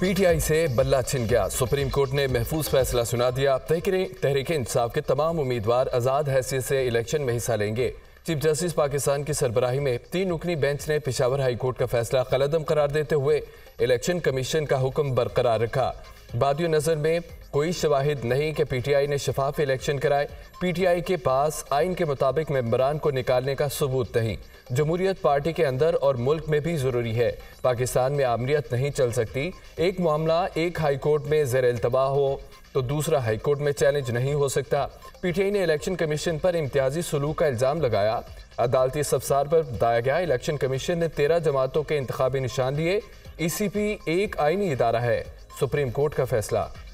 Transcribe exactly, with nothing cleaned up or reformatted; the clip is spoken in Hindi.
पीटीआई से बल्ला छिन गया। सुप्रीम कोर्ट ने महफूज फैसला सुना दिया। तहरीक इंसाफ के तमाम उम्मीदवार आज़ाद हैसियत से इलेक्शन में हिस्सा लेंगे। चीफ जस्टिस पाकिस्तान की सरबराही में तीन रुकनी बेंच ने पेशावर हाई कोर्ट का फैसला कलअदम करार देते हुए इलेक्शन कमीशन का हुक्म बरकरार रखा। बादियों नज़र में कोई शवाहिद नहीं कि पीटीआई ने शफाफ इलेक्शन कराए। पीटीआई के पास आइन के मुताबिक मेंबरान को निकालने का सबूत नहीं। जमहूरियत पार्टी के अंदर और मुल्क में भी ज़रूरी है। पाकिस्तान में आमरीत नहीं चल सकती। एक मामला एक हाई कोर्ट में ज़ेर इल्तवा हो तो दूसरा हाई कोर्ट में चैलेंज नहीं हो सकता। पीटीआई ने इलेक्शन कमीशन पर इम्तियाजी सलूक का इल्ज़ाम लगाया। अदालती सफसार पर बताया गया इलेक्शन कमीशन ने तेरह जमातों के इंतखाबी निशान लिए। ई सी पी एक आइनी इदारा है। सुप्रीम कोर्ट का फैसला।